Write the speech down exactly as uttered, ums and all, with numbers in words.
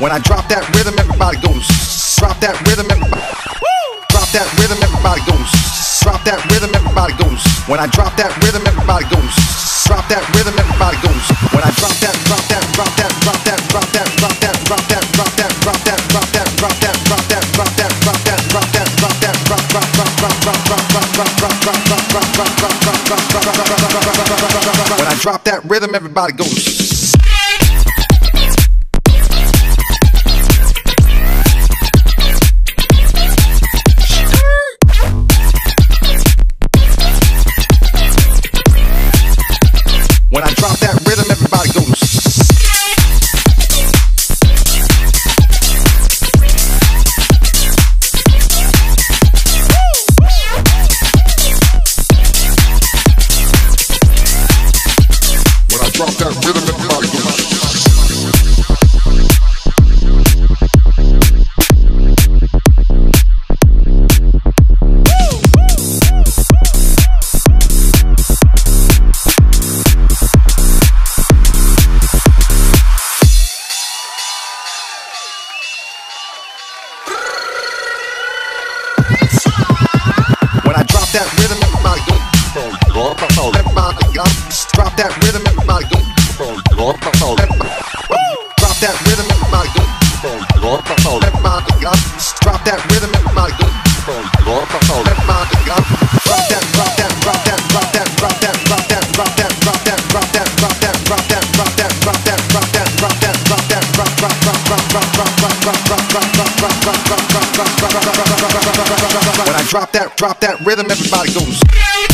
When I drop that rhythm, everybody goes. Drop that rhythm, everybody. Drop that rhythm, everybody goes. Drop that rhythm, everybody goes. When I drop that rhythm, everybody goes. Drop that rhythm, everybody goes. When I drop that, drop that, drop that, drop that, drop that, drop that, drop that, drop that, drop that, drop that, drop that, drop that, drop that, drop that, drop that, drop that, drop drop drop drop drop drop drop drop drop drop drop drop drop drop. When I drop that rhythm, everybody goes. When I drop that rhythm, everybody goes. When I drop that rhythm, everybody that rhythm, everybody go. Drop that rhythm, everybody go. Drop that rhythm, everybody go. Drop that rhythm, everybody go. Drop that, drop that, drop that, drop that, drop that, drop that, drop that, drop that, drop that, drop that, drop that, drop that, drop that, drop that, drop that, drop that, drop drop drop drop drop drop drop drop drop drop drop. When I drop that, drop that rhythm, everybody goes.